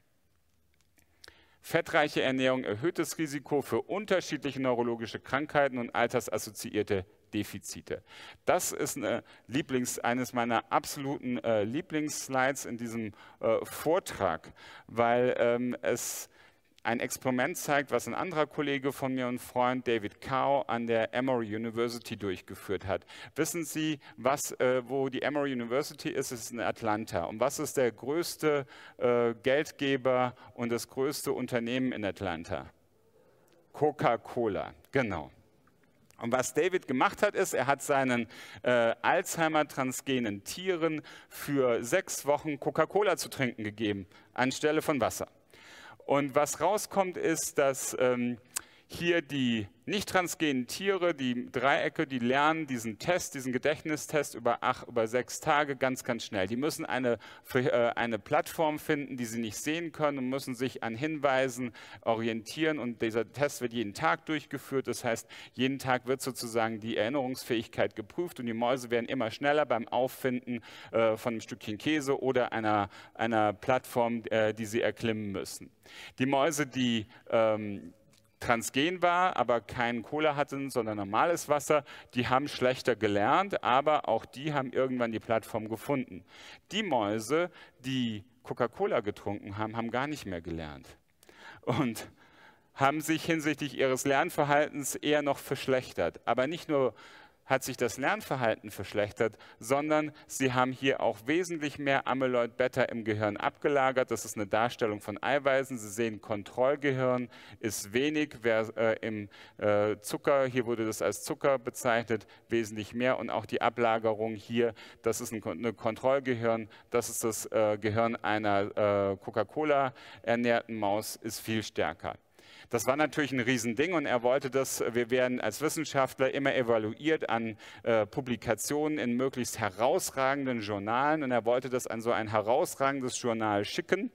Fettreiche Ernährung erhöht das Risiko für unterschiedliche neurologische Krankheiten und altersassoziierte Defizite. Das ist eine Lieblings-, eines meiner absoluten äh, Lieblingsslides in diesem äh, Vortrag, weil ähm, es ein Experiment zeigt, was ein anderer Kollege von mir und Freund, David Kao, an der Emory University durchgeführt hat. Wissen Sie, was, äh, wo die Emory University ist? Es ist in Atlanta. Und was ist der größte äh, Geldgeber und das größte Unternehmen in Atlanta? Coca-Cola, genau. Und was David gemacht hat, ist, er hat seinen äh, Alzheimer-transgenen Tieren für sechs Wochen Coca-Cola zu trinken gegeben, anstelle von Wasser. Und was rauskommt, ist, dass ähm, hier die nicht transgenen Tiere, die Dreiecke, die lernen diesen Test, diesen Gedächtnistest über acht, über sechs Tage ganz, ganz schnell. Die müssen eine, eine Plattform finden, die sie nicht sehen können und müssen sich an Hinweisen orientieren. Und dieser Test wird jeden Tag durchgeführt. Das heißt, jeden Tag wird sozusagen die Erinnerungsfähigkeit geprüft und die Mäuse werden immer schneller beim Auffinden äh, von einem Stückchen Käse oder einer, einer Plattform, äh, die sie erklimmen müssen. Die Mäuse, die ähm, transgen war, aber keinen Cola hatten, sondern normales Wasser, die haben schlechter gelernt, aber auch die haben irgendwann die Plattform gefunden. Die Mäuse, die Coca-Cola getrunken haben, haben gar nicht mehr gelernt und haben sich hinsichtlich ihres Lernverhaltens eher noch verschlechtert. Aber nicht nur hat sich das Lernverhalten verschlechtert, sondern sie haben hier auch wesentlich mehr Amyloid Beta im Gehirn abgelagert. Das ist eine Darstellung von Eiweißen. Sie sehen, Kontrollgehirn ist wenig, wer, äh, im äh, Zucker, hier wurde das als Zucker bezeichnet, wesentlich mehr. Und auch die Ablagerung hier, das ist ein eine Kontrollgehirn, das ist das äh, Gehirn einer äh, Coca-Cola ernährten Maus, ist viel stärker. Das war natürlich ein Riesending und er wollte das, wir werden als Wissenschaftler immer evaluiert an äh, Publikationen in möglichst herausragenden Journalen und er wollte das an so ein herausragendes Journal schicken,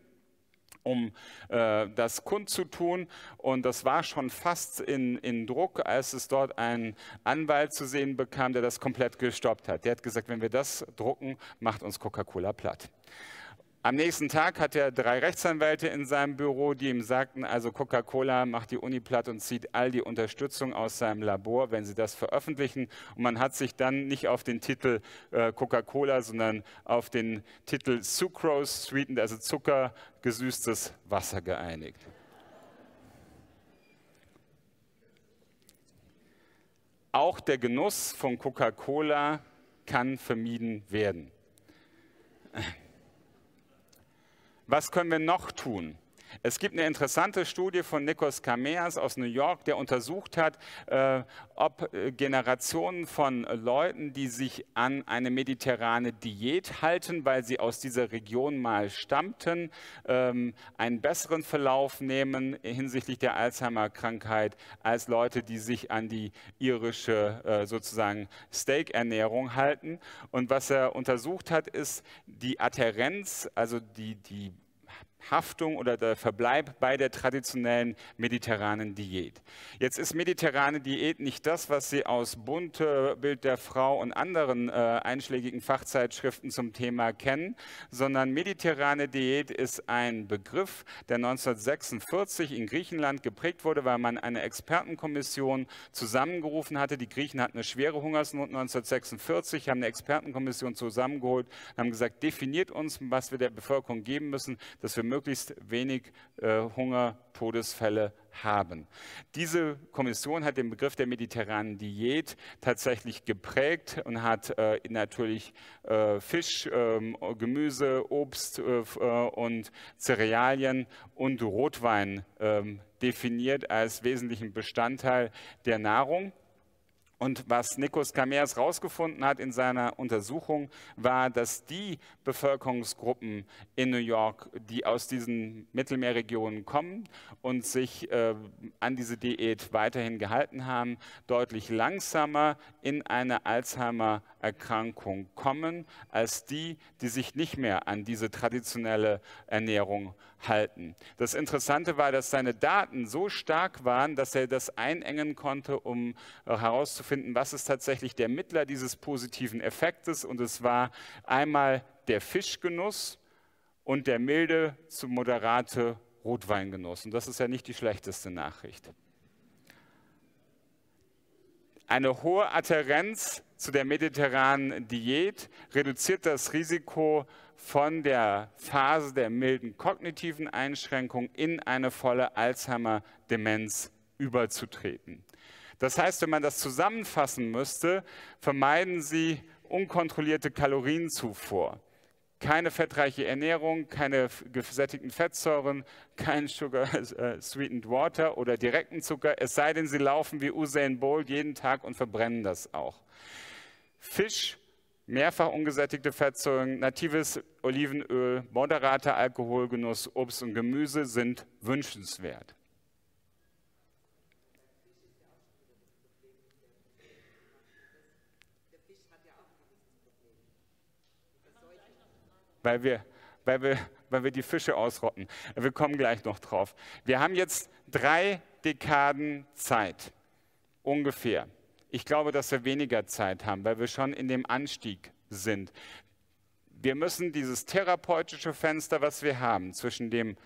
um äh, das kundzutun. Und das war schon fast in, in Druck, als es dort einen Anwalt zu sehen bekam, der das komplett gestoppt hat. Der hat gesagt, wenn wir das drucken, macht uns Coca-Cola platt. Am nächsten Tag hat er drei Rechtsanwälte in seinem Büro, die ihm sagten, also Coca-Cola macht die Uni platt und zieht all die Unterstützung aus seinem Labor, wenn sie das veröffentlichen. Und man hat sich dann nicht auf den Titel äh, Coca-Cola, sondern auf den Titel Sucrose Sweetened, also zuckergesüßtes Wasser geeinigt. Auch der Genuss von Coca-Cola kann vermieden werden. Was können wir noch tun? Es gibt eine interessante Studie von Nikos Kameas aus New York, der untersucht hat, äh, ob Generationen von Leuten, die sich an eine mediterrane Diät halten, weil sie aus dieser Region mal stammten, ähm, einen besseren Verlauf nehmen hinsichtlich der Alzheimer-Krankheit als Leute, die sich an die irische äh, sozusagen Steak-Ernährung halten. Und was er untersucht hat, ist die Adhärenz, also die, die Haftung oder der Verbleib bei der traditionellen mediterranen Diät. Jetzt ist mediterrane Diät nicht das, was Sie aus Bunte, Bild der Frau und anderen äh, einschlägigen Fachzeitschriften zum Thema kennen, sondern mediterrane Diät ist ein Begriff, der neunzehnhundertsechsundvierzig in Griechenland geprägt wurde, weil man eine Expertenkommission zusammengerufen hatte. Die Griechen hatten eine schwere Hungersnot neunzehnhundertsechsundvierzig, haben eine Expertenkommission zusammengeholt und haben gesagt, definiert uns, was wir der Bevölkerung geben müssen, dass wir möglichst wenig äh, Hunger, Todesfälle haben. Diese Kommission hat den Begriff der mediterranen Diät tatsächlich geprägt und hat äh, natürlich äh, Fisch, ähm, Gemüse, Obst äh, und Cerealien und Rotwein äh, definiert als wesentlichen Bestandteil der Nahrung. Und was Nikos Kameas herausgefunden hat in seiner Untersuchung, war, dass die Bevölkerungsgruppen in New York, die aus diesen Mittelmeerregionen kommen und sich äh, an diese Diät weiterhin gehalten haben, deutlich langsamer in eine Alzheimer-Erkrankung kommen, als die, die sich nicht mehr an diese traditionelle Ernährung halten. Das Interessante war, dass seine Daten so stark waren, dass er das einengen konnte, um äh, herauszufinden, finden, was ist tatsächlich der Mittler dieses positiven Effektes. Und es war einmal der Fischgenuss und der milde zu moderate Rotweingenuss. Und das ist ja nicht die schlechteste Nachricht. Eine hohe Adhärenz zu der mediterranen Diät reduziert das Risiko von der Phase der milden kognitiven Einschränkung in eine volle Alzheimer-Demenz überzutreten. Das heißt, wenn man das zusammenfassen müsste, vermeiden Sie unkontrollierte Kalorienzufuhr. Keine fettreiche Ernährung, keine gesättigten Fettsäuren, kein Sugar, äh, Sweetened Water oder direkten Zucker, es sei denn, Sie laufen wie Usain Bolt jeden Tag und verbrennen das auch. Fisch, mehrfach ungesättigte Fettsäuren, natives Olivenöl, moderater Alkoholgenuss, Obst und Gemüse sind wünschenswert. weil wir, weil wir, weil wir die Fische ausrotten. Wir kommen gleich noch drauf. Wir haben jetzt drei Dekaden Zeit, ungefähr. Ich glaube, dass wir weniger Zeit haben, weil wir schon in dem Anstieg sind. Wir müssen dieses therapeutische Fenster, was wir haben, zwischen dem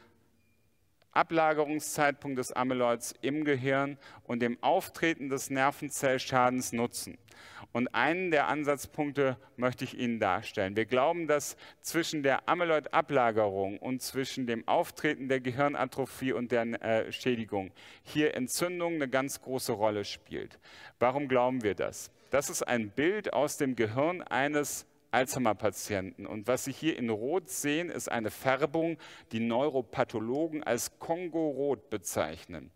Ablagerungszeitpunkt des Amyloids im Gehirn und dem Auftreten des Nervenzellschadens nutzen. Und einen der Ansatzpunkte möchte ich Ihnen darstellen. Wir glauben, dass zwischen der Amyloid-Ablagerung und zwischen dem Auftreten der Gehirnatrophie und der äh, Schädigung hier Entzündung eine ganz große Rolle spielt. Warum glauben wir das? Das ist ein Bild aus dem Gehirn eines Alzheimer-Patienten. Und was Sie hier in Rot sehen, ist eine Färbung, die Neuropathologen als Kongo-Rot bezeichnen.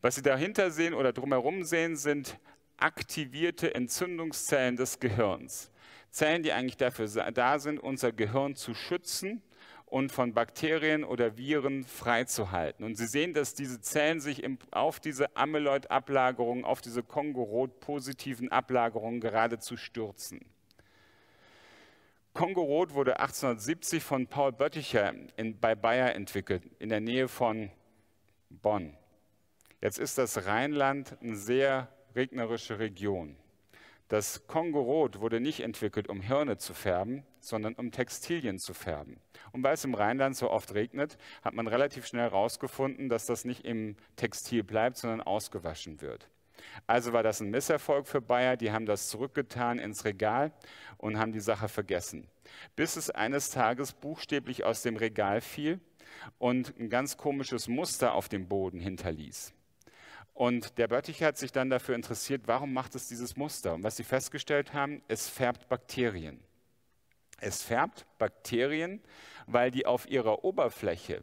Was Sie dahinter sehen oder drumherum sehen, sind aktivierte Entzündungszellen des Gehirns. Zellen, die eigentlich dafür da sind, unser Gehirn zu schützen und von Bakterien oder Viren freizuhalten. Und Sie sehen, dass diese Zellen sich im, auf diese Amyloid-Ablagerung, auf diese Kongo-Rot-positiven Ablagerungen geradezu stürzen. Kongo-Rot wurde achtzehnhundertsiebzig von Paul Bötticher in, bei Bayer entwickelt, in der Nähe von Bonn. Jetzt ist das Rheinland eine sehr regnerische Region. Das Kongo-Rot wurde nicht entwickelt, um Hirne zu färben, sondern um Textilien zu färben. Und weil es im Rheinland so oft regnet, hat man relativ schnell herausgefunden, dass das nicht im Textil bleibt, sondern ausgewaschen wird. Also war das ein Misserfolg für Bayer, die haben das zurückgetan ins Regal und haben die Sache vergessen. Bis es eines Tages buchstäblich aus dem Regal fiel und ein ganz komisches Muster auf dem Boden hinterließ. Und der Böttcher hat sich dann dafür interessiert, warum macht es dieses Muster? Und was sie festgestellt haben, es färbt Bakterien. Es färbt Bakterien, weil die auf ihrer Oberfläche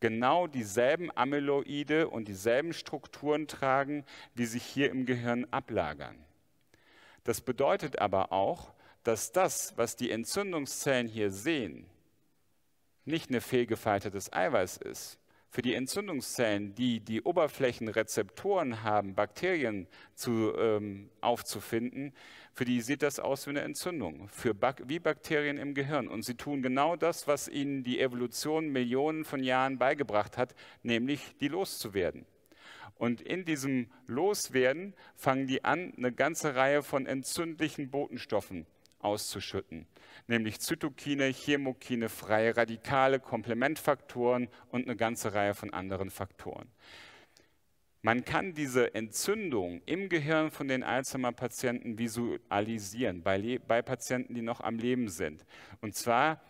genau dieselben Amyloide und dieselben Strukturen tragen, die sich hier im Gehirn ablagern. Das bedeutet aber auch, dass das, was die Entzündungszellen hier sehen, nicht ein fehlgefaltetes Eiweiß ist. Für die Entzündungszellen, die die Oberflächenrezeptoren haben, Bakterien zu, ähm, aufzufinden, für die sieht das aus wie eine Entzündung, für Bak- wie Bakterien im Gehirn. Und sie tun genau das, was ihnen die Evolution Millionen von Jahren beigebracht hat, nämlich die loszuwerden. Und in diesem Loswerden fangen die an, eine ganze Reihe von entzündlichen Botenstoffen auszuschütten, nämlich Zytokine, Chemokine, freie Radikale, Komplementfaktoren und eine ganze Reihe von anderen Faktoren. Man kann diese Entzündung im Gehirn von den Alzheimer-Patienten visualisieren, bei, bei Patienten, die noch am Leben sind. Und zwar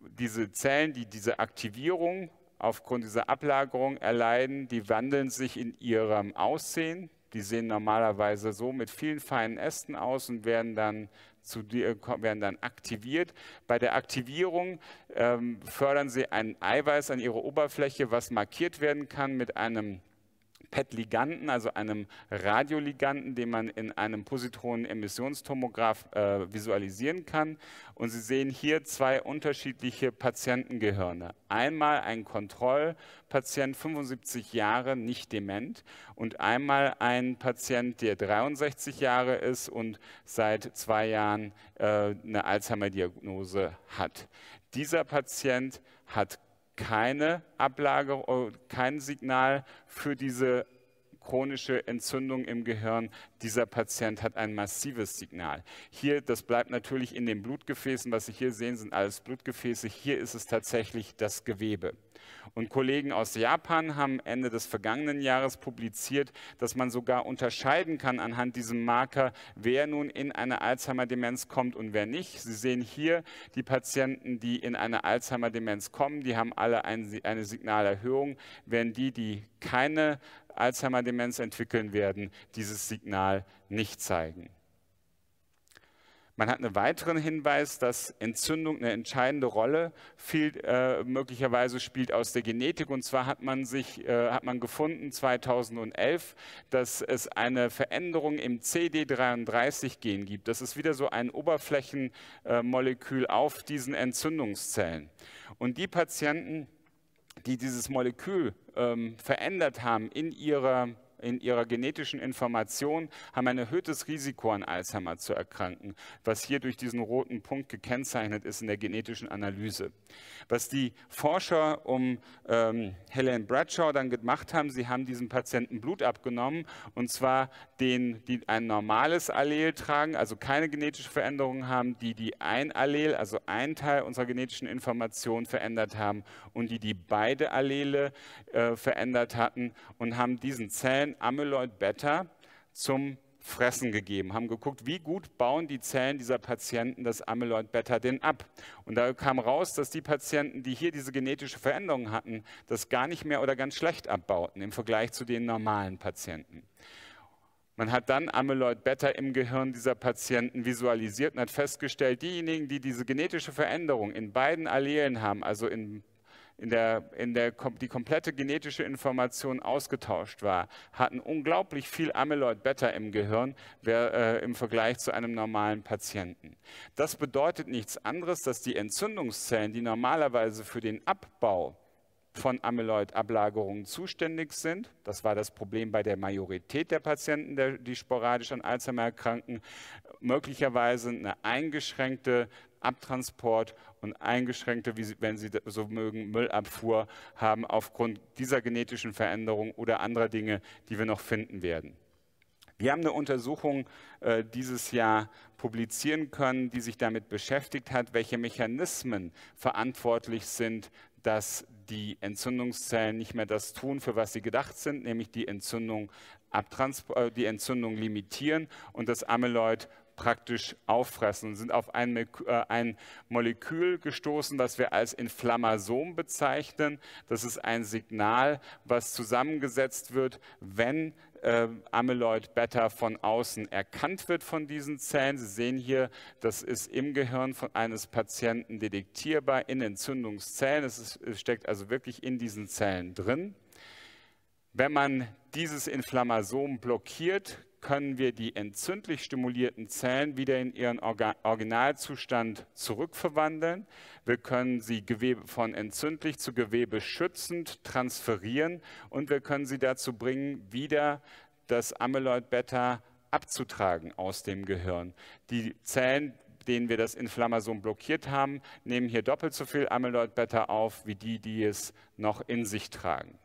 diese Zellen, die diese Aktivierung aufgrund dieser Ablagerung erleiden, die wandeln sich in ihrem Aussehen. Die sehen normalerweise so mit vielen feinen Ästen aus und werden dann, zu, werden dann aktiviert. Bei der Aktivierung ähm, fördern sie ein Eiweiß an ihre Oberfläche, was markiert werden kann mit einem P E T-Liganden, also einem Radioliganden, den man in einem Positronen-Emissionstomographeuh, visualisieren kann. Und Sie sehen hier zwei unterschiedliche Patientengehirne. Einmal ein Kontrollpatient, fünfundsiebzig Jahre, nicht dement, und einmal ein Patient, der dreiundsechzig Jahre ist und seit zwei Jahren äh, eine Alzheimer-Diagnose hat. Dieser Patient hat keine Ablagerung, kein Signal für diese chronische Entzündung im Gehirn. Dieser Patient hat ein massives Signal. Hier, das bleibt natürlich in den Blutgefäßen. Was Sie hier sehen, sind alles Blutgefäße. Hier ist es tatsächlich das Gewebe. Und Kollegen aus Japan haben Ende des vergangenen Jahres publiziert, dass man sogar unterscheiden kann anhand diesem Marker, wer nun in eine Alzheimer-Demenz kommt und wer nicht. Sie sehen hier die Patienten, die in eine Alzheimer-Demenz kommen, die haben alle eine Signalerhöhung, während die, die keine Alzheimer-Demenz entwickeln werden, dieses Signal nicht zeigen. Man hat einen weiteren Hinweis, dass Entzündung eine entscheidende Rolle viel, äh, möglicherweise spielt aus der Genetik. Und zwar hat man, sich, äh, hat man gefunden zweitausendelf, dass es eine Veränderung im C D dreiunddreißig-Gen gibt. Das ist wieder so ein Oberflächenmolekül äh, auf diesen Entzündungszellen. Und die Patienten, die dieses Molekül ähm, verändert haben in ihrer in ihrer genetischen Information haben ein erhöhtes Risiko, an Alzheimer zu erkranken, was hier durch diesen roten Punkt gekennzeichnet ist in der genetischen Analyse. Was die Forscher um ähm, Helen Bradshaw dann gemacht haben, sie haben diesen Patienten Blut abgenommen, und zwar denen, die ein normales Allel tragen, also keine genetische Veränderung haben, die die ein Allel, also ein Teil unserer genetischen Information verändert haben, und die, die beide Allele äh, verändert hatten, und haben diesen Zellen Amyloid Beta zum Fressen gegeben, haben geguckt, wie gut bauen die Zellen dieser Patienten das Amyloid Beta denn ab. Und da kam raus, dass die Patienten, die hier diese genetische Veränderung hatten, das gar nicht mehr oder ganz schlecht abbauten im Vergleich zu den normalen Patienten. Man hat dann Amyloid Beta im Gehirn dieser Patienten visualisiert und hat festgestellt, diejenigen, die diese genetische Veränderung in beiden Allelen haben, also in in der, in der die komplette genetische Information ausgetauscht war, hatten unglaublich viel Amyloid Beta im Gehirn wer, äh, im Vergleich zu einem normalen Patienten. Das bedeutet nichts anderes, dass die Entzündungszellen, die normalerweise für den Abbau von Amyloid-Ablagerungen zuständig sind, das war das Problem bei der Majorität der Patienten, der, die sporadisch an Alzheimer erkranken, möglicherweise eine eingeschränkte Abtransport und eingeschränkte, wenn Sie so mögen, Müllabfuhr haben aufgrund dieser genetischen Veränderung oder anderer Dinge, die wir noch finden werden. Wir haben eine Untersuchung äh, dieses Jahr publizieren können, die sich damit beschäftigt hat, welche Mechanismen verantwortlich sind, dass die Entzündungszellen nicht mehr das tun, für was sie gedacht sind, nämlich die Entzündung, äh, die Entzündung limitieren und das Amyloid praktisch auffressen, und sind auf ein, äh, ein Molekül gestoßen, das wir als Inflammasom bezeichnen. Das ist ein Signal, was zusammengesetzt wird, wenn äh, Amyloid Beta von außen erkannt wird von diesen Zellen. Sie sehen hier, das ist im Gehirn von eines Patienten detektierbar in Entzündungszellen. Es, ist, es steckt also wirklich in diesen Zellen drin. Wenn man dieses Inflammasom blockiert, können wir die entzündlich stimulierten Zellen wieder in ihren Organ- Originalzustand zurückverwandeln. Wir können sie Gewebe von entzündlich zu Gewebe schützend transferieren, und wir können sie dazu bringen, wieder das Amyloid-Beta abzutragen aus dem Gehirn. Die Zellen, denen wir das Inflammasom blockiert haben, nehmen hier doppelt so viel Amyloid-Beta auf, wie die, die es noch in sich tragen.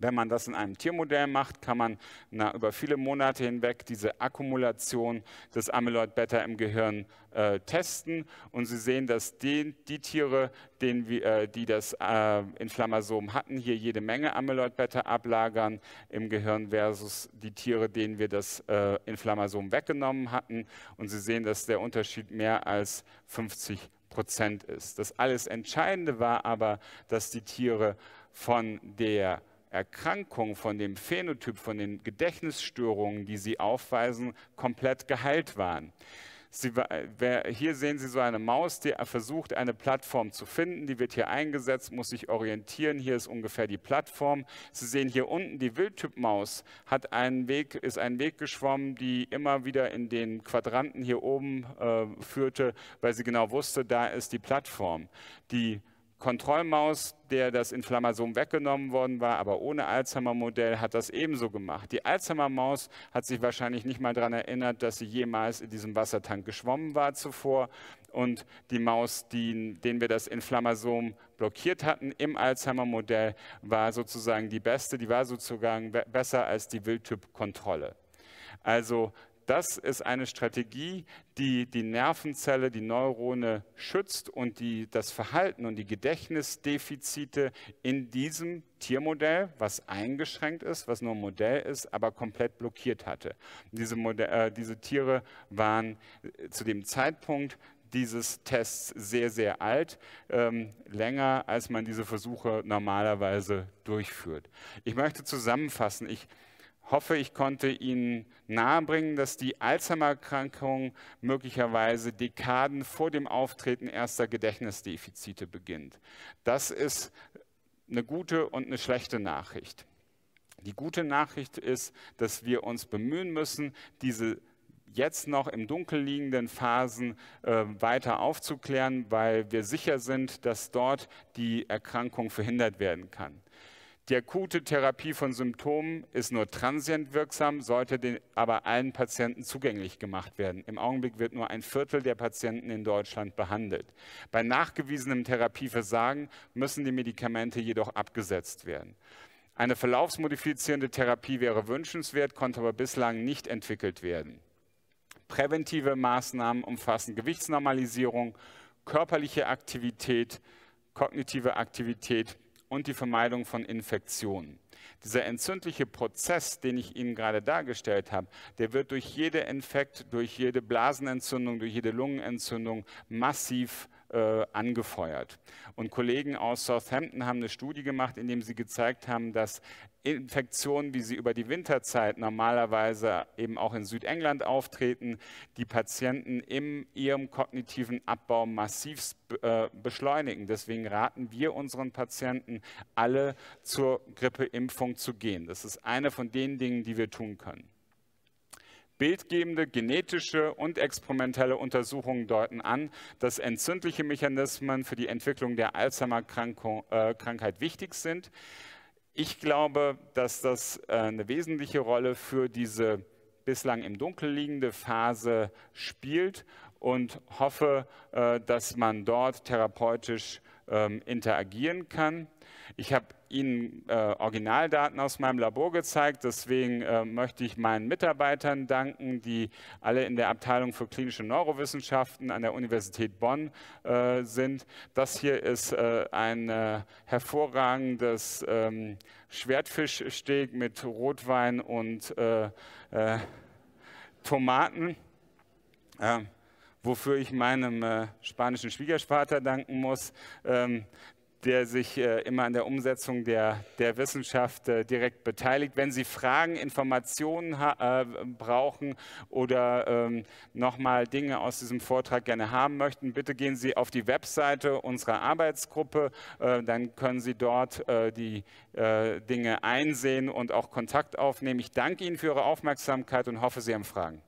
Wenn man das in einem Tiermodell macht, kann man na, über viele Monate hinweg diese Akkumulation des Amyloid-Beta im Gehirn äh, testen. Und Sie sehen, dass die, die Tiere, denen wir, äh, die das äh, Inflammasom hatten, hier jede Menge Amyloid-Beta ablagern im Gehirn versus die Tiere, denen wir das äh, Inflammasom weggenommen hatten. Und Sie sehen, dass der Unterschied mehr als fünfzig Prozent ist. Das alles Entscheidende war aber, dass die Tiere von der Erkrankung, von dem Phänotyp, von den Gedächtnisstörungen, die sie aufweisen, komplett geheilt waren. Sie, wer, hier sehen Sie so eine Maus, die versucht, eine Plattform zu finden. Die wird hier eingesetzt, muss sich orientieren. Hier ist ungefähr die Plattform. Sie sehen hier unten, die Wildtypmaus hat einen Weg, ist einen Weg geschwommen, die immer wieder in den Quadranten hier oben äh, führte, weil sie genau wusste, da ist die Plattform. Die Kontrollmaus, der das Inflammasom weggenommen worden war, aber ohne Alzheimer-Modell, hat das ebenso gemacht. Die Alzheimer-Maus hat sich wahrscheinlich nicht mal daran erinnert, dass sie jemals in diesem Wassertank geschwommen war zuvor. Und die Maus, die, denen wir das Inflammasom blockiert hatten im Alzheimer-Modell, war sozusagen die beste, die war sozusagen besser als die Wildtyp-Kontrolle. Also das ist eine Strategie, die die Nervenzelle, die Neurone schützt und die das Verhalten und die Gedächtnisdefizite in diesem Tiermodell, was eingeschränkt ist, was nur ein Modell ist, aber komplett blockiert hatte. Diese, Modell, äh, diese Tiere waren zu dem Zeitpunkt dieses Tests sehr, sehr alt, ähm, länger, als man diese Versuche normalerweise durchführt. Ich möchte zusammenfassen, ich Ich hoffe, ich konnte Ihnen nahebringen, dass die Alzheimer-Erkrankung möglicherweise Dekaden vor dem Auftreten erster Gedächtnisdefizite beginnt. Das ist eine gute und eine schlechte Nachricht. Die gute Nachricht ist, dass wir uns bemühen müssen, diese jetzt noch im Dunkel liegenden Phasen äh, weiter aufzuklären, weil wir sicher sind, dass dort die Erkrankung verhindert werden kann. Die akute Therapie von Symptomen ist nur transient wirksam, sollte den, aber allen Patienten zugänglich gemacht werden. Im Augenblick wird nur ein Viertel der Patienten in Deutschland behandelt. Bei nachgewiesenem Therapieversagen müssen die Medikamente jedoch abgesetzt werden. Eine verlaufsmodifizierende Therapie wäre wünschenswert, konnte aber bislang nicht entwickelt werden. Präventive Maßnahmen umfassen Gewichtsnormalisierung, körperliche Aktivität, kognitive Aktivität und die Vermeidung von Infektionen. Dieser entzündliche Prozess, den ich Ihnen gerade dargestellt habe, der wird durch jede Infekt, durch jede Blasenentzündung, durch jede Lungenentzündung massiv äh, angefeuert. Und Kollegen aus Southampton haben eine Studie gemacht, in der sie gezeigt haben, dass Infektionen, wie sie über die Winterzeit normalerweise eben auch in Südengland auftreten, die Patienten in ihrem kognitiven Abbau massiv äh, beschleunigen. Deswegen raten wir unseren Patienten, alle zur Grippeimpfung zu gehen. Das ist eine von den Dingen, die wir tun können. Bildgebende genetische und experimentelle Untersuchungen deuten an, dass entzündliche Mechanismen für die Entwicklung der Alzheimer-Krankheit wichtig sind. Ich glaube, dass das eine wesentliche Rolle für diese bislang im Dunkeln liegende Phase spielt und hoffe, dass man dort therapeutisch interagieren kann. Ich habe Ihnen Originaldaten aus meinem Labor gezeigt, deswegen möchte ich meinen Mitarbeitern danken, die alle in der Abteilung für klinische Neurowissenschaften an der Universität Bonn sind. Das hier ist ein hervorragendes Schwertfischsteak mit Rotwein und Tomaten, wofür ich meinem spanischen Schwiegervater danken muss, der sich äh, immer an der Umsetzung der, der Wissenschaft äh, direkt beteiligt. Wenn Sie Fragen, Informationen äh, brauchen oder ähm, nochmal Dinge aus diesem Vortrag gerne haben möchten, bitte gehen Sie auf die Webseite unserer Arbeitsgruppe, äh, dann können Sie dort äh, die äh, Dinge einsehen und auch Kontakt aufnehmen. Ich danke Ihnen für Ihre Aufmerksamkeit und hoffe, Sie haben Fragen.